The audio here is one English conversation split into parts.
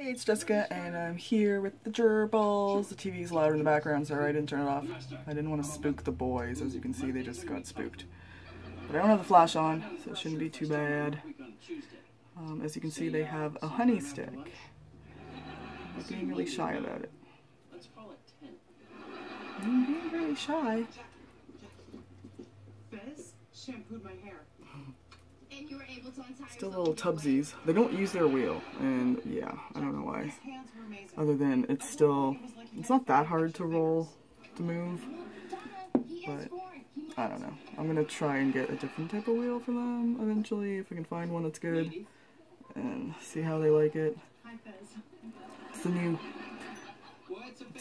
Hey, it's Jessica, and I'm here with the gerbils. The TV's loud in the background, sorry I didn't turn it off. I didn't want to spook the boys. As you can see, they just got spooked. But I don't have the flash on, so it shouldn't be too bad. As you can see, they have a honey stick. I'm being really shy about it. I'm being really shy. Bez shampooed my hair. Still little tubsies. They don't use their wheel, and yeah, I don't know why. Other than it's not that hard to move, but I don't know. I'm gonna try and get a different type of wheel for them eventually, if I can find one that's good, and see how they like it. It's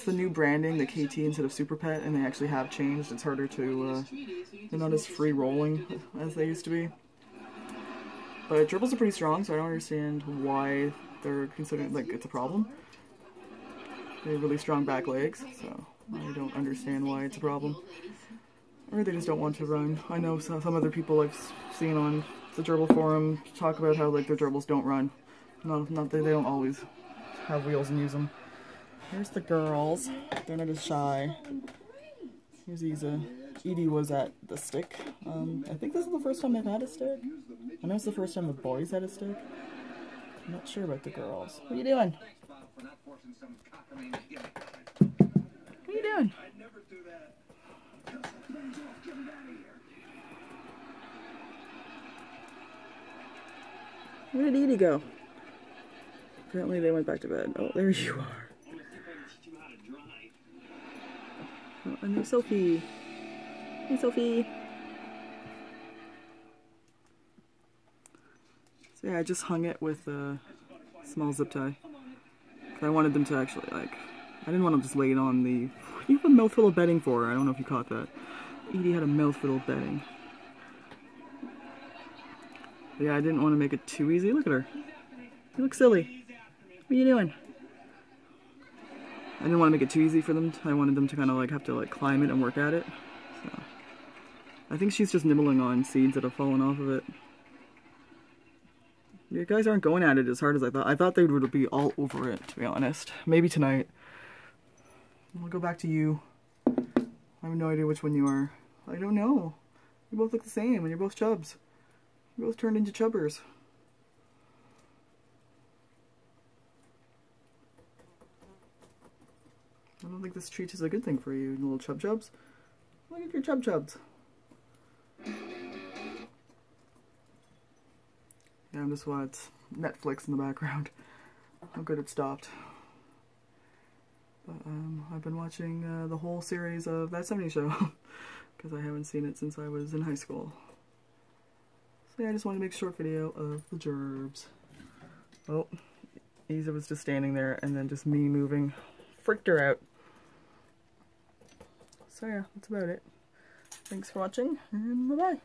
the new branding, the KT instead of Super Pet, and they actually have changed. It's harder to, they're not as free rolling as they used to be. But gerbils are pretty strong, so I don't understand why they're considered, like, it's a problem. They have really strong back legs, so I don't understand why it's a problem. Or they just don't want to run. I know some other people I've seen on the gerbil forum talk about how, like, their gerbils don't run. Not that they don't always have wheels and use them. Here's the girls. They're not as shy. Here's Eiza. Edie was at the stick. I think this is the first time I've had a stick. I know it's the first time the boys had a stick. I'm not sure about the girls. What are you doing? What are you doing? Where did Edie go? Apparently they went back to bed. Oh, there you are. Oh, and there's Sophie. Hey, Sophie. So yeah, I just hung it with a small zip tie. I wanted them to actually, like, I didn't want them just laid on the... You have a mouthful of bedding for her. I don't know if you caught that. Edie had a mouthful of bedding. But yeah, I didn't want to make it too easy. Look at her. You look silly. What are you doing? I didn't want to make it too easy for them. I wanted them to kind of, like, have to, like, climb it and work at it. So I think she's just nibbling on seeds that have fallen off of it. You guys aren't going at it as hard as I thought. I thought they would be all over it, to be honest. Maybe tonight. We'll go back to you. I have no idea which one you are. I don't know. You both look the same, and you're both chubs. You both turned into chubbers. I don't think this treat is a good thing for you, little chub-chubs. Look at your chub-chubs. Yeah, I'm just glad it's Netflix in the background. I'm good it stopped. But I've been watching the whole series of That 70s Show, because I haven't seen it since I was in high school. So yeah, I just wanted to make a short video of the gerbs. Oh, Eiza was just standing there, and then just me moving freaked her out. So yeah, that's about it. Thanks for watching, and bye-bye.